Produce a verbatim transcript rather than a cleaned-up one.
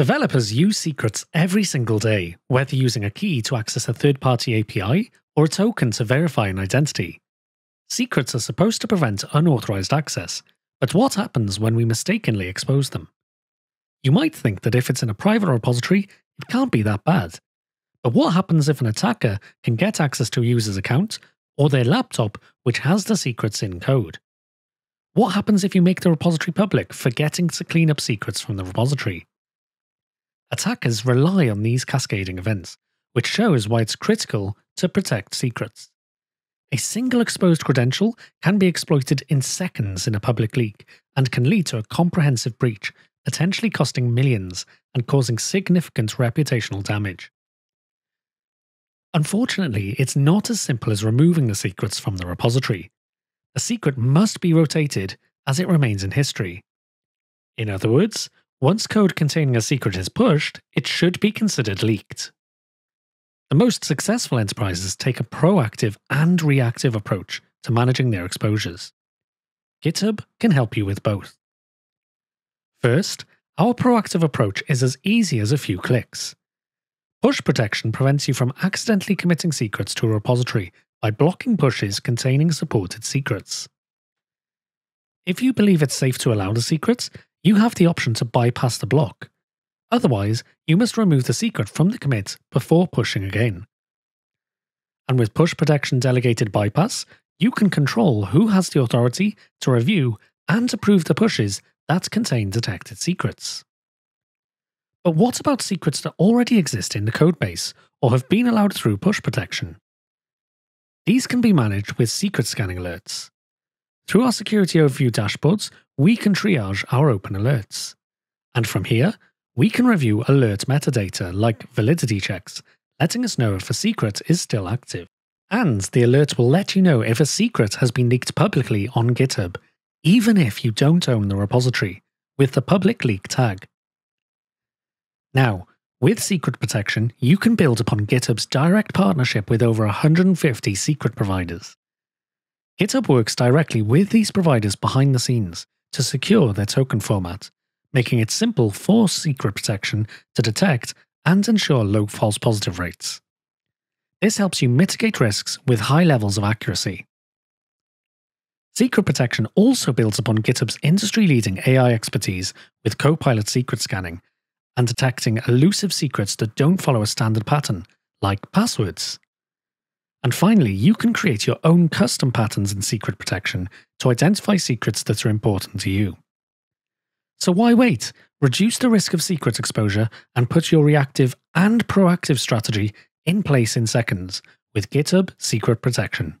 Developers use secrets every single day, whether using a key to access a third-party A P I or a token to verify an identity. Secrets are supposed to prevent unauthorized access, but what happens when we mistakenly expose them? You might think that if it's in a private repository, it can't be that bad. But what happens if an attacker can get access to a user's account or their laptop, which has the secrets in code? What happens if you make the repository public, forgetting to clean up secrets from the repository? Attackers rely on these cascading events, which shows why it's critical to protect secrets. A single exposed credential can be exploited in seconds in a public leak and can lead to a comprehensive breach, potentially costing millions and causing significant reputational damage. Unfortunately, it's not as simple as removing the secrets from the repository. A secret must be rotated as it remains in history. In other words, once code containing a secret is pushed, it should be considered leaked. The most successful enterprises take a proactive and reactive approach to managing their exposures. GitHub can help you with both. First, our proactive approach is as easy as a few clicks. Push protection prevents you from accidentally committing secrets to a repository by blocking pushes containing supported secrets. If you believe it's safe to allow the secrets, you have the option to bypass the block. Otherwise, you must remove the secret from the commit before pushing again. And with push protection delegated bypass, you can control who has the authority to review and approve the pushes that contain detected secrets. But what about secrets that already exist in the codebase or have been allowed through push protection? These can be managed with secret scanning alerts. Through our security overview dashboards, we can triage our open alerts. And from here, we can review alert metadata like validity checks, letting us know if a secret is still active. And the alert will let you know if a secret has been leaked publicly on GitHub, even if you don't own the repository, with the public leak tag. Now, with secret protection, you can build upon GitHub's direct partnership with over one hundred fifty secret providers. GitHub works directly with these providers behind the scenes to secure their token format, making it simple for secret protection to detect and ensure low false positive rates. This helps you mitigate risks with high levels of accuracy. Secret protection also builds upon GitHub's industry-leading A I expertise with Copilot secret scanning and detecting elusive secrets that don't follow a standard pattern, like passwords. And finally, you can create your own custom patterns in secret protection to identify secrets that are important to you. So why wait? Reduce the risk of secret exposure and put your reactive and proactive strategy in place in seconds with GitHub Secret Protection.